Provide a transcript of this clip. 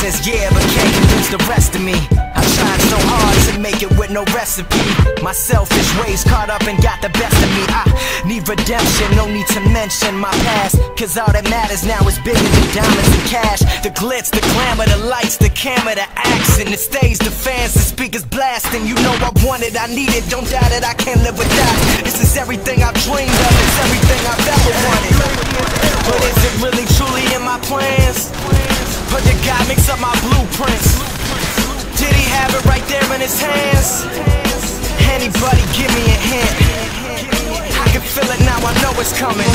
says yeah, but can't convince the rest of me. I tried so hard to make it with no recipe. My selfish ways caught up and got the best of me. I need redemption, no need to mention my past, cause all that matters now is bigger than diamonds and cash. The glitz, the glamour, the lights, the camera, the accent, the stage, the fans, the speakers blasting. You know I want it, I need it, don't doubt it, I can't live without it. This is everything I've dreamed of, it's everything I've ever wanted. But is it really truly in my plans? But did God mix up my blueprints? Did he have it right there in his hands? Anybody give me a hint? I can feel it now, I know it's coming.